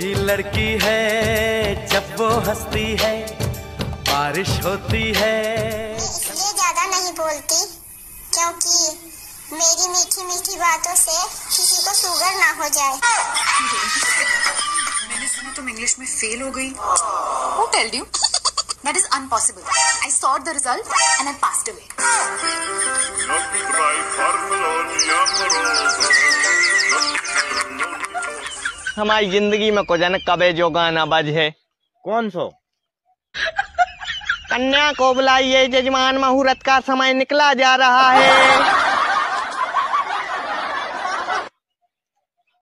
कोई लड़की है जब वो हंसती है बारिश होती है। ये ज्यादा नहीं बोलती क्योंकि मेरी मीठी मीठी बातों से किसी को शुगर ना हो जाए। मैंने सुना तुम इंग्लिश में फेल हो गई। Who told you? That is impossible. I saw the result and I passed away. हमारी जिंदगी में को जाने कबे जो गाना बज है। कौन सो? कन्या को बुलाइए, जजमान मुहूर्त का समय निकला जा रहा है।